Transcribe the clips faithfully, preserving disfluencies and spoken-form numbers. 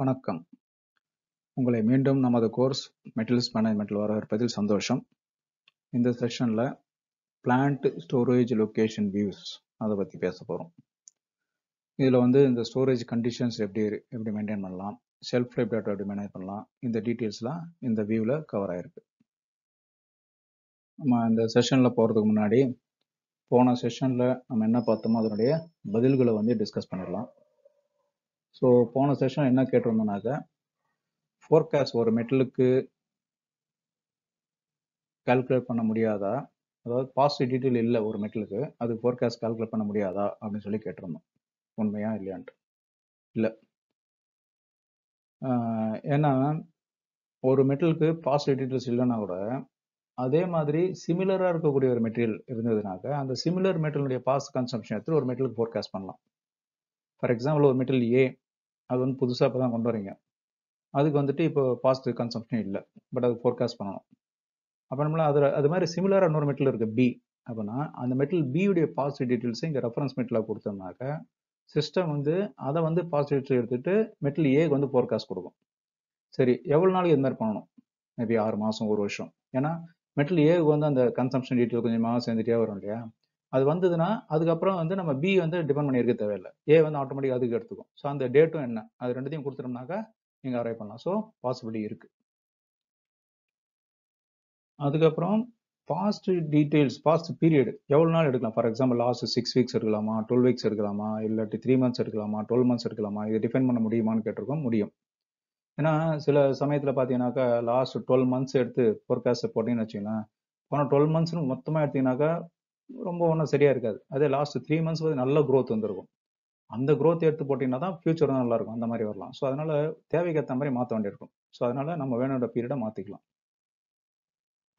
வணக்கம். உங்களை மீண்டும் நமது கோர்ஸ் மெட்டீரியல்ஸ் மேனேஜ்மெண்ட்டில் வரவேற்பதில் சந்தோஷம். இந்த செஷனில் பிளான்ட் ஸ்டோரேஜ் லொக்கேஷன் வியூஸ் அதை பற்றி பேச போகிறோம். இதில் வந்து இந்த ஸ்டோரேஜ் கண்டிஷன்ஸ் எப்படி எப்படி மெயின்டைன் பண்ணலாம், செல்ஃப் லைஃப் டேட்டா எப்படி மேனேஜ் பண்ணலாம், இந்த டீட்டெயில்ஸ்லாம் இந்த வியூவில் கவர் ஆகிருக்கு. நம்ம இந்த செஷனில் போகிறதுக்கு முன்னாடி போன செஷனில் நம்ம என்ன பார்த்தோமோ அதனுடைய பதில்களை வந்து டிஸ்கஸ் பண்ணிடலாம். ஸோ போன செஷன் என்ன கேட்டிருந்தோம்னாக்க, ஃபோர்காஸ்ட் ஒரு மெட்டலுக்கு கால்குலேட் பண்ண முடியாதா, அதாவது பாசிட்டிவ் டீட்டெயில் இல்லை ஒரு மெட்டலுக்கு, அது ஃபோர்காஸ்ட் கால்குலேட் பண்ண முடியாதா அப்படின்னு சொல்லி கேட்டிருந்தோம். உண்மையா இல்லையான்ட்டு இல்லை. ஏன்னா ஒரு மெட்டலுக்கு பாசிட்டிவ் டீட்டெயில்ஸ் இல்லைன்னா கூட அதே மாதிரி சிமிலராக இருக்கக்கூடிய ஒரு மெட்டீரியல் இருந்ததுனாக்க அந்த சிமிலர் மெட்டலுடைய பாசிட்டிவ் கன்சம்ப்ஷன் எடுத்து ஒரு மெட்டலுக்கு ஃபோர்காஸ்ட் பண்ணலாம். ஃபார் எக்ஸாம்பிள், ஒரு மெட்டல் ஏ, அது வந்து புதுசாக இப்போ தான் கொண்டு வரீங்க, அதுக்கு வந்துட்டு இப்போ பாசிட்டிவ் கன்சம்ப்ஷன் இல்லை, பட் அது ஃபோர்காஸ்ட் பண்ணணும். அப்போ நம்மள அதில் அது மாதிரி சிமிலராக இன்னொரு மெட்டல் இருக்குது பி. அப்படின்னா அந்த மெட்டல் பியுடைய பாசிட்டிவ் டீட்டெயில்ஸை இங்கே ரெஃபரன்ஸ் மெட்டலாக கொடுத்தோம்னாக்க சிஸ்டம் வந்து அதை வந்து பாசிட்டிவ் எடுத்துகிட்டு மெட்டல் ஏக்கு வந்து ஃபோர்காஸ்ட் கொடுக்கும். சரி, எவ்வளோ நாளைக்கு இது மாதிரி பண்ணணும்? மேபி ஆறு மாதம், ஒரு வருஷம். ஏன்னா மெட்டல் ஏக்கு வந்து அந்த கன்சம்ப்ஷன் டீட்டெயில் கொஞ்சமாக சேர்ந்துட்டே வரும் இல்லையா? அது வந்ததுன்னா அதுக்கப்புறம் வந்து நம்ம பி வந்து டிபெண்ட் பண்ணி இருக்க தேவையில்லை, ஏ வந்து ஆட்டோமேட்டிக்காக அதுக்கு எடுத்துக்கும். ஸோ அந்த டேட்டும் என்ன, அது ரெண்டுத்தையும் கொடுத்துட்டோம்னாக்கா நீங்கள் அரைவ் பண்ணலாம். ஸோ பாசிபிலிட்டி இருக்குது. அதுக்கப்புறம் பாஸ்ட் டீட்டெயில்ஸ், பாஸ்ட் பீரியட் எவ்வளோ நாள் எடுக்கலாம்? For example, last six weeks எடுக்கலாமா, டுவெல் வீக்ஸ் எடுக்கலாமா, இல்லாட்டி த்ரீ மந்த்ஸ் எடுக்கலாமா, டுவெல் மந்த்ஸ் எடுக்கலாமா, இதை டிஃபைன் பண்ண முடியுமான்னு கேட்டிருக்கோம். முடியும். ஏன்னா சில சமயத்தில் பார்த்தீங்கன்னாக்கா லாஸ்ட் டுவெல் மந்த்ஸ் எடுத்து ஃபோர்காஸ்ட் போட்டிங்கன்னு வச்சிங்கன்னா, போனால் டுவெல் மந்த்ஸ்னு மொத்தமாக எடுத்திங்கனாக்கா ரொம்ப ஒன்றும் சரியாக இருக்காது. அதே லாஸ்ட் த்ரீ மந்த்ஸ் வந்து நல்ல க்ரோத் வந்துருக்கும். அந்த க்ரோத் எடுத்து போட்டிங்கன்னா தான் ஃபியூச்சர் நல்லா இருக்கும், அந்த மாதிரி வரலாம். ஸோ அதனால் தேவைக்கேற்ற மாதிரி மாற்ற வேண்டியிருக்கும். ஸோ அதனால் நம்ம வேணுன்ற பீரியடை மாற்றிக்கலாம்.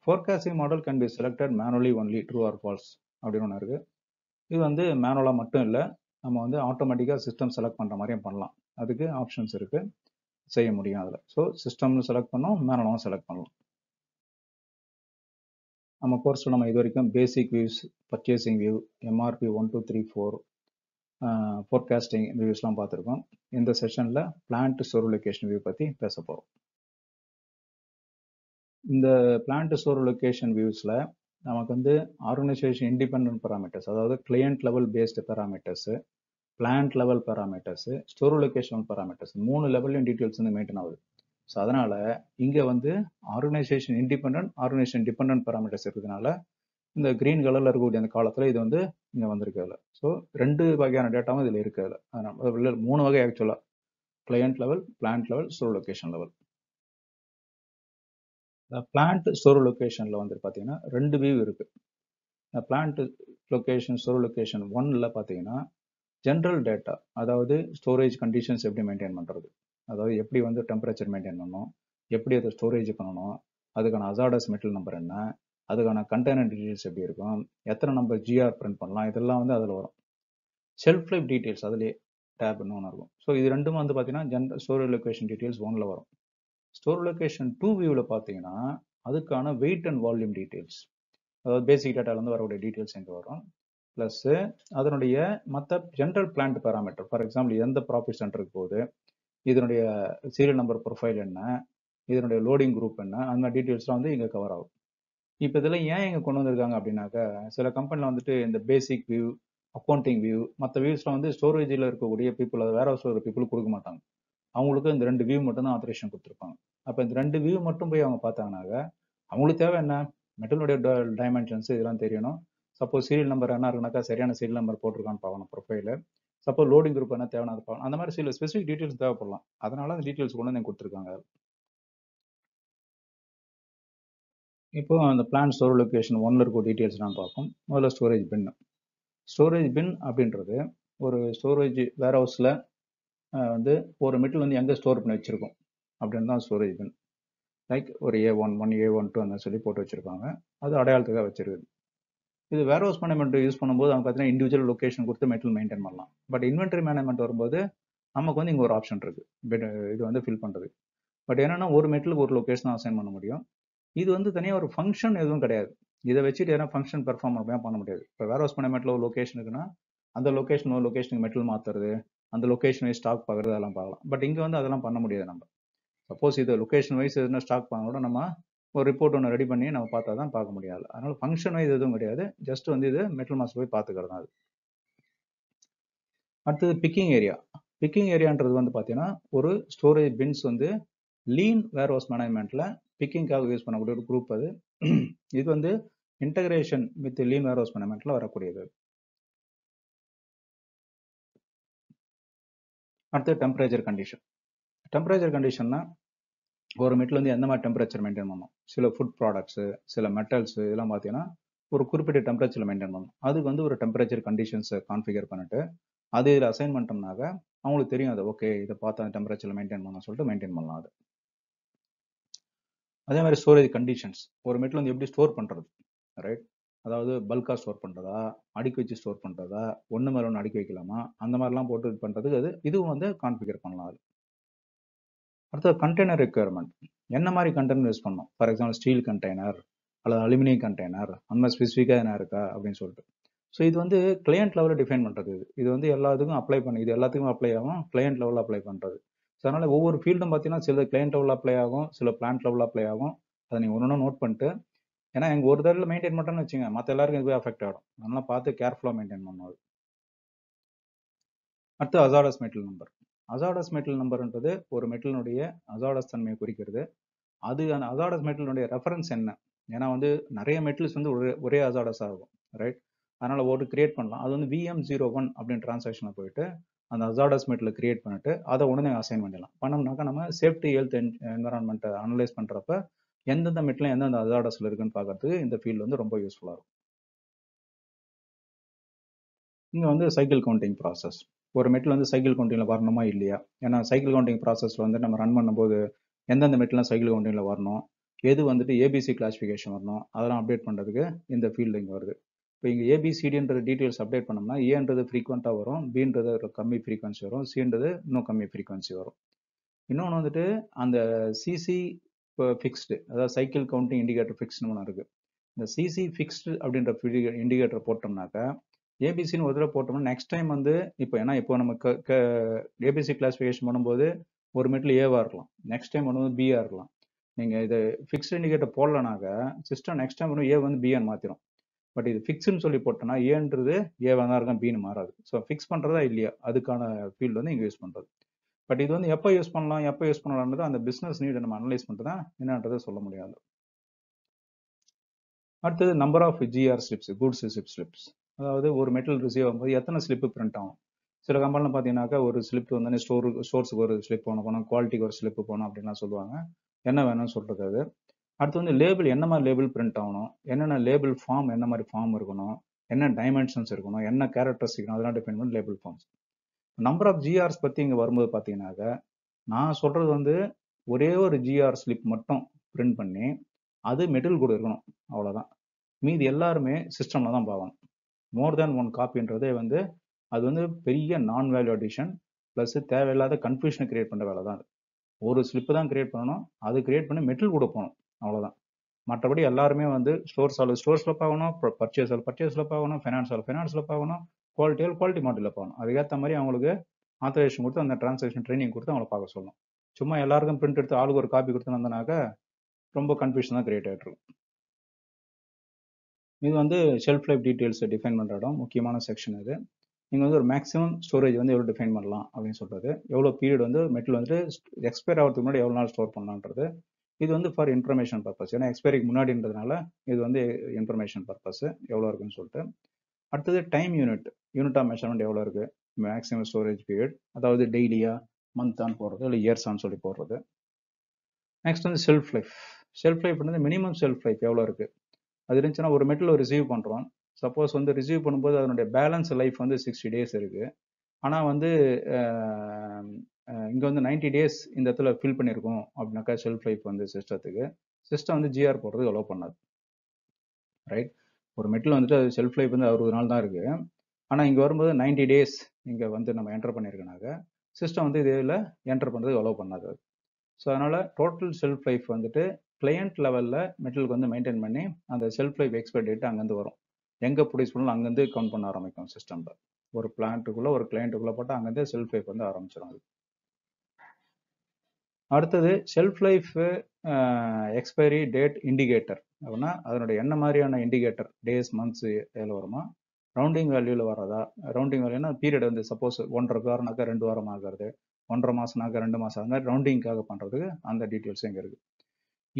Forecasting model can be selected manually only, true or false அப்படின்னு ஒன்று இருக்குது. இது வந்து மேனுவலாக மட்டும் இல்லை, நம்ம வந்து ஆட்டோமேட்டிக்காக சிஸ்டம் செலக்ட் பண்ணுற மாதிரியும் பண்ணலாம். அதுக்கு ஆப்ஷன்ஸ் இருக்குது, செய்ய முடியும் அதில். ஸோ சிஸ்டம்னு செலக்ட் பண்ணோம், மேனுவலாகவும் செலக்ட் பண்ணலாம். நம்ம கோர்ஸில் நம்ம இது வரைக்கும் basic views, purchasing view, MRP one two three four forecasting வியூஸ்லாம் பார்த்துருக்கோம். இந்த செஷனில் பிளான்ட் ஸ்டோர் லொக்கேஷன் வியூ பற்றி பேச போகிறோம். இந்த பிளான்ட் ஸ்டோர் லொக்கேஷன் வியூஸில் நமக்கு வந்து ஆர்கனைசேஷன் இண்டிபெண்டன்ட் பேராமீட்டர்ஸ், அதாவது client level based parameters, plant level parameters, store location parameters, மூணு லெவல்லையும் டீட்டெயில்ஸ் வந்து மெயின்டைன் ஆகுது. ஸோ அதனால் இங்கே வந்து organisation independent, organisation dependent parameters இருக்கிறதுனால இந்த க்ரீன் கலரில் இருக்கக்கூடிய அந்த காலத்தில் இது வந்து இங்கே வந்திருக்கிறதுல. ஸோ ரெண்டு வகையான டேட்டாவும் இதில் இருக்கிறதுல. அதனால் மூணு வகை ஆக்சுவலாக, client level, plant level, store location level. இந்த பிளான்ட் ஸ்டோர் லொக்கேஷனில் வந்து பார்த்தீங்கன்னா ரெண்டு வியூ இருக்குது. இந்த பிளான்ட் லொக்கேஷன் ஸ்டோர் லொக்கேஷன் ஒன்னில் பார்த்தீங்கன்னா ஜென்ரல் டேட்டா, அதாவது ஸ்டோரேஜ் கண்டிஷன்ஸ் எப்படி மெயின்டைன் பண்ணுறது, அதாவது எப்படி வந்து டெம்பரேச்சர் மெயின்டைன் பண்ணணும், எப்படி அதை ஸ்டோரேஜ் பண்ணணும், அதுக்கான அசாடஸ் மெட்டல் நம்பர் என்ன, அதுக்கான கண்டெய்னர் டீட்டெயில்ஸ் எப்படி இருக்கும், எத்தனை நம்பர் ஜிஆர் பிரிண்ட் பண்ணலாம், இதெல்லாம் வந்து அதில் வரும். செல்ஃப் லைஃப் டீட்டெயில்ஸ் அதிலே டேப் இன்னொன்று இருக்கும். ஸோ இது ரெண்டும் வந்து பார்த்தீங்கன்னா ஜென்ரல் ஸ்டோரேஜ் லொக்கேஷன் டீட்டெயில்ஸ் ஒன்றில் வரும். ஸ்டோர் லொக்கேஷன் டூ வியூவில் பார்த்தீங்கன்னா அதுக்கான வெயிட் அண்ட் வால்யூம் டீட்டெயில்ஸ், அதாவது பேசிக் டேட்டாலேருந்து வரக்கூடிய டீட்டெயில்ஸ் எங்கே வரும், ப்ளஸ்ஸு அதனுடைய மற்ற general plant parameter. For example, எந்த ப்ராஃபிட் சென்டருக்கு போகுது, இதனுடைய சீரியல் நம்பர் ப்ரொஃபைல் என்ன, இதனுடைய லோடிங் குரூப் என்ன, அந்த மாதிரி டீட்டெயில்ஸ்லாம் வந்து இங்கே கவர் ஆகும். இப்போ இதெல்லாம் ஏன் இங்கே கொண்டு வந்திருக்காங்க அப்படின்னாக்கா, சில கம்பெனியில் வந்துட்டு இந்த பேசிக் வியூ, அக்கௌண்டிங் வியூ, மற்ற வியூஸ்லாம் வந்து ஸ்டோரேஜில் இருக்கக்கூடிய பீப்புள், அது வேற ஹவுஸில் இருக்கிற பீப்புள் கொடுக்க மாட்டாங்க. அவங்களுக்கு இந்த ரெண்டு வியூ மட்டும் தான் ஆத்தரேஷன் கொடுத்துருப்பாங்க. அப்போ இந்த ரெண்டு வியூ மட்டும் போய் அவங்க பார்த்தாங்கனாக்கா அவங்களுக்கு தேவை என்ன, மெட்டலுடைய டைமென்ஷன்ஸ் இதெல்லாம் தெரியணும். சப்போஸ் சீரியல் நம்பர் என்ன இருக்குனாக்கா சரியான சீரியல் நம்பர் போட்டிருக்கான்னு பார்க்கணும் ப்ரொஃபைலு. சப்போஸ் லோடிங் குரூப் என்ன தேவையான இருப்பாங்க, அந்த மாதிரி சில ஸ்பெசிஃபிக் டீட்டெயில்ஸ் தேவைப்படலாம். அதனால அந்த டீட்டெயில்ஸ் கொண்டு வந்து கொடுத்துருக்காங்க. இப்போ அந்த பிளான் ஸ்டோர் லொக்கேஷன் ஒன்ல இருக்க டீட்டெயில்ஸ் நான் பார்ப்போம். முதல்ல ஸ்டோரேஜ் பின். ஸ்டோரேஜ் பின் அப்படின்றது ஒரு ஸ்டோரேஜ் வேர் ஹவுஸில் வந்து ஒரு மெட்டல் வந்து எங்கே ஸ்டோர் பண்ணி வச்சுருக்கோம் அப்படின்னு தான் ஸ்டோரேஜ் பின். லைக் ஒரு A one one A one two அந்த சொல்லி போட்டு வச்சுருப்பாங்க, அது அடையாளத்துக்காக வச்சுருக்குது. இது வேர் ஹவுஸ் மேனேஜ்மெண்ட் யூஸ் பண்ணும்போது அவங்க பார்த்தீங்கன்னா இண்டிவிஜுவல் லொக்கேஷன் கொடுத்து மெட்டல் மெயின்டைன் பண்ணலாம். பட் இன்வென்ட்ரி மேனேஜ்மெண்ட் வரும்போது நமக்கு வந்து இங்கே ஒரு ஆப்ஷன் இருக்குது இது வந்து ஃபில் பண்ணுறது. பட் என்னென்னா ஒரு மெட்டலுக்கு ஒரு லொக்கேஷன் அசைன் பண்ண முடியும். இது வந்து தனியாக ஒரு ஃபங்க்ஷன் எதுவும் கிடையாது. இதை வச்சுட்டு ஏன்னா ஃபங்க்ஷன் பெர்ஃபார்ம் அப்படியே பண்ண முடியாது. இப்போ வேர் ஹவுஸ் மேனேஜ்மெண்ட்டில் ஒரு லொக்கேஷன் இருக்குன்னா அந்த லொக்கேஷன் ஒரு லொக்கேஷனுக்கு மெட்டல் மாற்றுறது, அந்த லொகேஷன் வைஸ் ஸ்டாக் பார்க்குறது அதெல்லாம் பார்க்கலாம். பட் இங்கே வந்து அதெல்லாம் பண்ண முடியாது. நம்ம சப்போஸ் இது லொகேஷன் வைஸ் எதுனா ஸ்டாக் பண்ணக்கூட நம்ம ஒரு ரிப்போர்ட் ஒன்று ரெடி பண்ணி நம்ம பார்த்தா தான் பார்க்க முடியாது. அதனால் ஃபங்க்ஷன் வைஸ் எதுவும் கிடையாது, ஜஸ்ட் வந்து இது மெட்டல் மாஸ் போய் பார்த்துக்கிறது. அது அடுத்தது பிக்கிங் ஏரியா. பிக்கிங் ஏரியான்றது வந்து பார்த்தீங்கன்னா ஒரு ஸ்டோரேஜ் பின்ஸ் வந்து லீன் வேர்ஹவுஸ் மேனேஜ்மெண்ட்டில் பிக்கிங்காக யூஸ் பண்ணக்கூடிய ஒரு குரூப். அது இது வந்து இன்டகிரேஷன் வித் லீன் வேர்ஹவுஸ் மேனேஜ்மெண்ட்டில் வரக்கூடியது. அடுத்து டெம்பரேச்சர் கண்டிஷன். டெம்பரேச்சர் கண்டிஷன்னா ஒரு மெட்டல் வந்து எந்த மாதிரி டெம்பரேச்சர் மெயின்டைன் பண்ணணும். சில ஃபுட் ப்ராடக்ட்ஸு, சில மெட்டல்ஸு இதெல்லாம் பார்த்தீங்கன்னா ஒரு குறிப்பிட்ட டெம்பரேச்சரில் மெயின்டைன் பண்ணணும். அதுக்கு வந்து ஒரு டெம்பரேச்சர் கண்டிஷன்ஸை கான்ஃபிகர் பண்ணிட்டு அது இதில் அசைன் பண்ணிட்டோம்னாக்க அவங்களுக்கு தெரியும் அது ஓகே இதை பார்த்து அந்த டெம்பரேச்சரில் மெயின்டைன் பண்ணணும்னு சொல்லிட்டு மெயின்டைன் பண்ணலாம். அது அதே மாதிரி ஸ்டோரேஜ் கண்டிஷன்ஸ். ஒரு மெட்டல் வந்து எப்படி ஸ்டோர் பண்ணுறது, ரைட்? அதாவது பல்காக ஸ்டோர் பண்ணுறதா, அடுக்கி வச்சு ஸ்டோர் பண்ணுறதா, ஒன்று மேலே ஒன்று அடுக்கி வைக்கலாமா, அந்த மாதிரிலாம் போட்டு இது பண்ணுறதுக்கு அது இதுவும் வந்து கான்ஃபிகர் பண்ணலாம். அது அடுத்தது கண்டெய்னர் ரெக்குயர்மெண்ட். என்ன மாதிரி கண்டெய்னர் யூஸ் பண்ணணும்? ஃபார் எக்ஸாம்பிள் ஸ்டீல் கண்டெய்னர் அல்லது அலுமினியம் கண்டெய்னர், அந்த மாதிரி ஸ்பெசிஃபிக்காக என்ன இருக்கா அப்படின்னு சொல்லிட்டு. ஸோ இது வந்து கிளையண்ட் லெவலில் டிஃபைன் பண்ணுறது. இது இது வந்து எல்லாத்துக்கும் அப்ளை பண்ணி இது எல்லாத்துக்கும் அப்ளை ஆகும், கிளையண்ட் லெவலில் அப்ளை பண்ணுறது. ஸோ அதனால் ஒவ்வொரு ஃபீல்டும் பார்த்தீங்கன்னா சில கிளையண்ட் லெவலில் அப்ளை ஆகும், சில பிளான்ட் லெவலில் அப்ளை ஆகும். அதை நீங்கள் ஒன்று நோட் பண்ணிட்டு, ஏன்னா எங்கள் ஒரு தடவை மெயின்டைன் பண்ணுறோன்னு வச்சுங்க மற்ற எல்லாருக்கும் இது போய் அஃபெக்ட் ஆகிடும். அதனால் பார்த்து கேர்ஃபுல்லாக மெயின்டைன் பண்ணுவாங்க. அடுத்து hazardous metal number. Hazardous metal நம்பர்ன்றது ஒரு மெட்டலினுடைய ஹசார்டஸ் தன்மையை குறிக்கிறது. அது அந்த ஹசார்டஸ் மெட்டலினுடைய ரெஃபரன்ஸ் என்ன? ஏன்னா வந்து நிறைய மெட்டல்ஸ் வந்து ஒரே ஒரே ஹசார்டஸாக இருக்கும், ரைட்? அதனால் ஒரு கிரியேட் பண்ணலாம். அது வந்து விஎம் ஜீரோ ஒன் அப்படின்னு டிரான்சாக்ஷனில் போயிட்டு அந்த ஹசார்டஸ் மெட்டலில் கிரியேட் பண்ணிட்டு அதை உடனே அசைன் பண்ணிடலாம். பண்ணோம்னாக்கா நம்ம சேஃப்டி ஹெல்த் என் என்விரான்மெண்ட்டை அனலைஸ் பண்ணுறப்ப எந்தெந்த மெட்டில் எந்தெந்த ஹசார்டஸில் இருக்குன்னு பார்க்கறதுக்கு இந்த ஃபீல்டு வந்து ரொம்ப யூஸ்ஃபுல்லாக இருக்கும். இங்கே வந்து சைக்கிள் கவுண்டிங் ப்ராசஸ். ஒரு மெட்டில் வந்து சைக்கிள் கவுண்டிங்கில் வரணுமா இல்லையா? ஏன்னா சைக்கிள் கவுண்டிங் ப்ராசஸில் வந்து நம்ம ரன் பண்ணும்போது எந்தெந்த மெட்டிலாம் சைக்கிள் கவுண்டிங்கில் வரணும், எது வந்துட்டு ஏபிசி கிளாஸிஃபிகேஷன் வரணும், அதெல்லாம் அப்டேட் பண்ணுறதுக்கு இந்த ஃபீல்டு இங்கே வருது. இப்போ இங்கே ஏபிசிடின்ற டீட்டெயில்ஸ் அப்டேட் பண்ணோம்னா ஏன்றது ஃப்ரீக்வெண்ட்டாக வரும், பின்றது கம்மி ஃப்ரீக்வன்சி வரும், சின்றது இன்னும் கம்மி ஃப்ரீக்வன்சி வரும். இன்னொன்று வந்துட்டு அந்த சிசி இப்போ ஃபிக்ஸ்டு, அதாவது சைக்கிள் கவுண்டிங் இண்டிகேட்டர் ஃபிக்ஸ்டுன்னு ஒன்று இருக்குது. இந்த சிசி ஃபிக்ஸ்டு அப்படின்ற இண்டிகேட்டர் போட்டோம்னாக்கா ஏபிசின்னு ஒரு தடவை போட்டோம்னா நெக்ஸ்ட் டைம் வந்து இப்போ ஏன்னா இப்போ நம்ம ஏபிசி கிளாஸிஃபிகேஷன் பண்ணும்போது ஒரு மெட்டில் ஏவாக இருக்கலாம், நெக்ஸ்ட் டைம் ஒன்று வந்து பிஆ இருக்கலாம். நீங்கள் இது ஃபிக்ஸ்டு இண்டிகேட்டர் போடலனாக்க சிஸ்டம் நெக்ஸ்ட் டைம் ஒன்று ஏ வந்து பிஆன்னு மாற்றிடும். பட் இது ஃபிக்ஸ்டுன்னு சொல்லி போட்டோம்னா ஏன்றது ஏவாக தான் இருக்கும், பின்னு மாறாது. ஸோ ஃபிக்ஸ் பண்ணுறதா இல்லையா அதுக்கான ஃபீல்டு வந்து இங்கே யூஸ் பண்ணுறது. பட் இது வந்து எப்போ யூஸ் பண்ணலாம் எப்போ யூஸ் பண்ணலான்றது அந்த பிஸ்னஸ் நீடை நம்ம அனலைஸ் பண்ணிட்டு தான் என்னன்றதை சொல்ல முடியாது. அடுத்தது number of GR slips, goods receipt slips. அதாவது ஒரு மெட்டல் ரிசீவ் ஆகும்போது எத்தனை ஸ்லிப்பு பிரிண்ட் ஆகும். சில கம்பெனிலாம் பார்த்தீங்கன்னாக்கா ஒரு ஸ்லிப் வந்து ஸ்டோர் ஸ்டோர்ஸுக்கு ஒரு ஸ்லிப் போகணும் போனோம், குவாலிட்டிக்கு ஒரு ஸ்லிப்பு போகணும் அப்படின்லாம் சொல்லுவாங்க. என்ன வேணும்னு சொல்கிறது அது. அடுத்து வந்து லேபிள் என்ன மாதிரி லேபிள் பிரிண்ட் ஆகணும், என்னென்ன லேபிள் ஃபார்ம் என்ன மாதிரி ஃபார்ம் இருக்கணும், என்ன டைமென்ஷன்ஸ் இருக்கணும், என்ன கேரக்டர்ஸ் இருக்கணும், அதெல்லாம் டிபெண்ட் பண்ணி label forms. Number of GRs பற்றி இங்கே வரும்போது பார்த்தீங்கன்னாக்க நான் சொல்கிறது வந்து ஒரே ஒரு ஜிஆர் ஸ்லிப் மட்டும் பிரிண்ட் பண்ணி அது மெட்டல் கூட இருக்கணும், அவ்வளோதான். மீது எல்லாருமே சிஸ்டமில் தான் பார்க்கணும். மோர் தேன் ஒன் காப்பின்றதே வந்து அது வந்து பெரிய நான் வேல்யூ அடிஷன் ப்ளஸ் தேவையில்லாத கன்ஃபியூஷனை கிரியேட் பண்ணுற வேலை தான். அது ஒரு ஸ்லிப்பு தான் கிரியேட் பண்ணணும், அது கிரியேட் பண்ணி மெட்டல் கூட போகணும், அவ்வளோதான். மற்றபடி எல்லாருமே வந்து ஸ்டோர்ஸ் ஆல் ஸ்டோர்ஸில் பார்க்கணும், பர்ச்சேஸ் ஆல் பர்ச்சேஸில் பார்க்கணும், ஃபைனான்ஸ் ஆல் ஃபைனான்ஸில் பார்க்கணும், குவாலிட்டியால் குவாலிட்டி மாட்டில் போகணும். அதுக்கேற்ற மாதிரி அவங்களுக்கு ஆத்தரைசேஷன் கொடுத்து அந்த டிரான்சாக்ஷன் ட்ரைனிங் கொடுத்து அவங்கள பார்க்க சொல்லணும். சும்மா எல்லாருக்கும் பிரிண்ட் எடுத்து ஆளுக்கு ஒரு காப்பி கொடுத்து வந்தனாக்கா ரொம்ப கன்ஃபியூஷன் தான் கிரியேட் ஆகிட்டு இருக்கும். இது வந்து ஷெல்ஃப் லைஃப் டீட்டெயில்ஸை டிஃபைன் பண்ணுற இடம், முக்கியமான செக்ஷன் இது. நீங்கள் வந்து ஒரு மேக்ஸிமம் ஸ்டோரேஜ் வந்து எவ்வளோ டிஃபைன் பண்ணலாம் அப்படின்னு சொல்கிறது, எவ்வளோ பீரியட் வந்து மெட்டல் வந்துட்டு எக்ஸ்பயர் ஆகிறதுக்கு முன்னாடி எவ்வளோ நாள் ஸ்டோர் பண்ணலான்றது. இது வந்து ஃபார் இன்ஃபர்மேஷன் பர்பஸ், ஏன்னா எக்ஸ்பயரிக்கு முன்னாடின்றதுனால இது வந்து இன்ஃபர்மேஷன் பர்பஸ் எவ்வளோ இருக்குன்னு சொல்லிட்டு. அடுத்தது time unit. Unit of measurement எவ்வளோ இருக்குது, மேக்ஸிமம் ஸ்டோரேஜ் பீரியட், அதாவது டெய்லியாக மந்த்தான் போடுறது இல்லை இயர்ஸான்னு சொல்லி போடுறது. நெக்ஸ்ட் வந்து செல்ஃப் லைஃப். செல்ஃப் லைஃப் வந்து மினிமம் செல்ஃப் லைஃப் எவ்வளோ இருக்குது அது இருந்துச்சுன்னா ஒரு மெட்டல் ரிசீவ் பண்ணுறோம். சப்போஸ் வந்து ரிசீவ் பண்ணும்போது அதனுடைய பேலன்ஸ் லைஃப் வந்து சிக்ஸ்டி டேஸ் இருக்குது. ஆனால் வந்து இங்கே வந்து நைன்டி டேஸ் இந்த இடத்துல ஃபில் பண்ணியிருக்கோம் அப்படின்னாக்கா செல்ஃப் லைஃப் வந்து சிஸ்டத்துக்கு சிஸ்டம் வந்து ஜிஆர் போடுறதுக்கு அலோவ் பண்ணாது, ரைட்? ஒரு மெட்டில் வந்துட்டு அது செல்ஃப் லைஃப் வந்து அறுபது நாள் தான் இருக்குது. ஆனால் இங்கே வரும்போது நைன்டி டேஸ் இங்கே வந்து நம்ம என்டர் பண்ணியிருக்கனாக்க சிஸ்டம் வந்து இதில் என்டர் பண்ணுறதுக்கு அலோவ் பண்ணாது. ஸோ அதனால் டோட்டல் செல்ஃப் லைஃப் வந்துட்டு கிளையண்ட் லெவலில் மெட்டலுக்கு வந்து மெயின்டைன் பண்ணி அந்த செல்ஃப் லைஃப் எக்ஸ்பெக்ட் டேட்டு அங்கேருந்து வரும், எங்கே ப்ரொடியூஸ் பண்ணாலும் அங்கேருந்து கவுண்ட் பண்ண ஆரம்பிக்கும் சிஸ்டமில். ஒரு பிளான்ட்டுக்குள்ளே ஒரு கிளைண்ட்டுக்குள்ளே போட்டால் அங்கேருந்து செல்ஃப் லைஃப் வந்து ஆரம்பிச்சிடும். அடுத்தது shelf life expiry date indicator அப்படின்னா அதனுடைய என்ன மாதிரியான இண்டிகேட்டர் டேஸ் மந்த்ஸு இதில் வருமா, ரவுண்டிங் வேல்யூவில் வர்றதா, ரவுண்டிங் வேல்யூனா பீரியட் வந்து சப்போஸ் ஒன்றரை வாரம்னாக்கா ரெண்டு வாரம் ஆகிறது, ஒன்றரை மாதம்னாக்கா ரெண்டு மாதம், அது மாதிரி ரவுண்டிங்காக பண்ணுறதுக்கு அந்த டீட்டெயில்ஸ் இங்கே இருக்குது.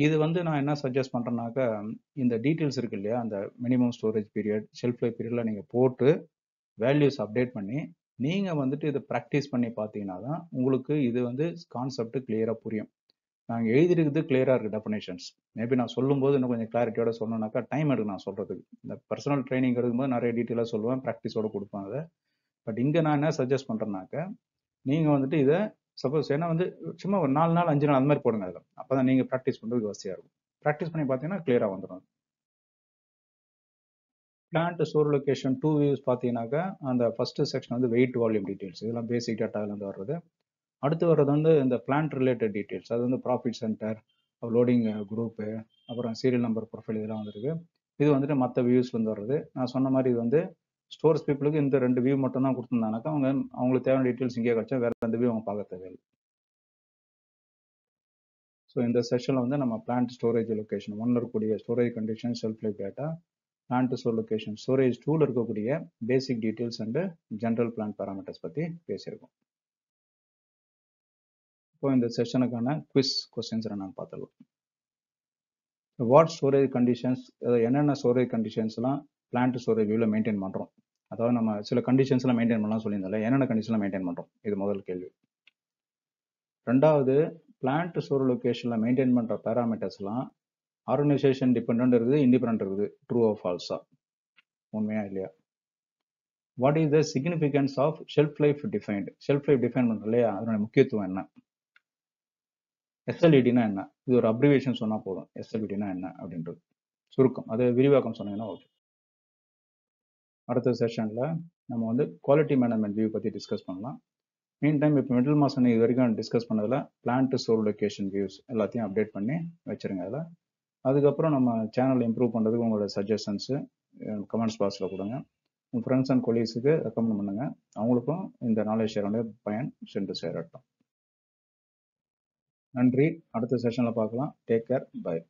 இது வந்து நான் என்ன சஜஸ்ட் பண்ணுறேன்னாக்கா இந்த டீட்டெயில்ஸ் இருக்கு இல்லையா, அந்த minimum storage period shelf life பீரியடில் நீங்கள் போட்டு வேல்யூஸ் அப்டேட் பண்ணி நீங்கள் வந்துட்டு இதை ப்ராக்டிஸ் பண்ணி பார்த்தீங்கன்னா தான் உங்களுக்கு இது வந்து கான்செப்ட் கிளியராக புரியும். நாங்கள் எழுதிருக்குது கிளியராக இருக்குது டெஃபினேஷன்ஸ், மேபி நான் சொல்லும்போது இன்னும் கொஞ்சம் கிளாரிட்டியோட சொன்னோன்னாக்கா டைம் எடுக்கும் நான் சொல்கிறதுக்கு. இந்த பர்சனல் ட்ரைனிங் இருக்கும்போது நிறைய டீட்டெயிலாக சொல்லுவேன், ப்ராக்டிஸோடு கொடுப்பேன் அதை. பட் இங்கே நான் என்ன சஜஸ்ட் பண்ணுறேன்னாக்கா நீங்கள் வந்துட்டு இதை சப்போஸ் ஏன்னா வந்து சும்மா ஒரு நாலு நாள் அஞ்சு நாள் அந்த மாதிரி போடுங்க அதில், அப்போ தான் நீங்கள் ப்ராக்டிஸ் பண்ணுறதுக்கு வசதியாக இருக்கும். ப்ராக்டிஸ் பண்ணி பார்த்தீங்கன்னா கிளியராக வந்துடும். Plant store location two views பார்த்தீங்கன்னாக்கா அந்த ஃபஸ்ட்டு செக்ஷன் வந்து வெயிட் வால்யூம் டீட்டெயில்ஸ் இதெல்லாம் பேசிக் டேட்டாவிலேருந்து வர்றது. அடுத்து வர்றது வந்து இந்த பிளான்ட் ரிலேட்டட் டீட்டெயில்ஸ், அது வந்து ப்ராஃபிட் சென்டர், லோடிங் குரூப்பு, அப்புறம் சீரியல் நம்பர் ப்ரொஃபைல் இதெல்லாம் வந்துருக்கு. இது வந்துட்டு மற்ற வியூஸ்லேருந்து வர்றது. நான் சொன்ன மாதிரி இது வந்து ஸ்டோர்ஸ் பீப்புளுக்கு இந்த ரெண்டு வியூ மட்டும் தான் கொடுத்துருந்தாங்கனாக்கா அவங்க அவங்களுக்கு தேவையான டீட்டெயில்ஸ் இங்கே கிடைச்சா வேறு ரெண்டு வியூ அவங்க பார்க்க தேவையில்லை. ஸோ இந்த செஷனில் வந்து நம்ம பிளான்ட் ஸ்டோரேஜ் லொகேஷன் ஒன்றில் இருக்கக்கூடிய storage condition shelf life data, plant to store location storage டூவில் இருக்கக்கூடிய basic details and general plant parameters பற்றி பேசியிருக்கோம். இப்போ இந்த செஷனுக்கான குவிஸ் கொஸ்டின்ஸ் நான் பார்த்துருவோம். வாட் ஸ்டோரேஜ் கண்டிஷன்ஸ், என்னென்ன ஸ்டோரேஜ் கண்டிஷன்ஸ்லாம் பிளான் டு ஸ்டோரேஜ் வியூவில் மெயின்டைன் பண்ணுறோம், அதாவது நம்ம சில கண்டிஷன்ஸ்லாம் மெயின்டைன் பண்ணலாம் சொல்லியிருந்தால என்னென்ன கண்டிஷன்லாம் மெயின்டைன் பண்ணுறோம், இது முதல் கேள்வி. ரெண்டாவது பிளான் டு ஸ்டோர் லொகேஷனில் மெயின்டைன் பண்ணுற பேராமீட்டர்ஸ்லாம் ஆர்கனைசேஷன் டிபெண்ட் இருக்குது, இண்டிபெண்ட் இருக்குது, ட்ரூ ஆஃப் ஃபால்ஸா, உண்மையா இல்லையா. What is the significance of shelf life defined, shelf life define பண்ணுறது இல்லையா, அதனுடைய முக்கியத்துவம் என்ன, எஸ்எல்இடினா என்ன, இது ஒரு அப்ரிவேஷன் சொன்னால் போதும், எஸ்எல்இடினா என்ன அப்படின்றது சுருக்கம், அது விரிவாக்கம் சொன்னீங்கன்னா ஓகே. அடுத்த செஷனில் நம்ம வந்து குவாலிட்டி மேனேஜ்மெண்ட் வியூ பற்றி டிஸ்கஸ் பண்ணலாம். மீன் டைம் இப்போ மிடில் மாதம் இது வரைக்கும் டிஸ்கஸ் பண்ணதில் plant to store location views எல்லாத்தையும் அப்டேட் பண்ணி வச்சுருங்க. அதில் அதுக்கப்புறம் நம்ம சேனலை இம்ப்ரூவ் பண்ணுறதுக்கு உங்களோட சஜஷன்ஸு கமெண்ட்ஸ் பாக்ஸில் கொடுங்க. உங்கள் ஃப்ரெண்ட்ஸ் அண்ட் கொலீக்ஸுக்கு ரெக்கமெண்ட் பண்ணுங்கள், அவங்களுக்கும் இந்த நாலேஜ் ஷேரோட பயன் சென்று சேரட்டும். நன்றி, அடுத்த செஷனில் பார்க்கலாம். Take care, by.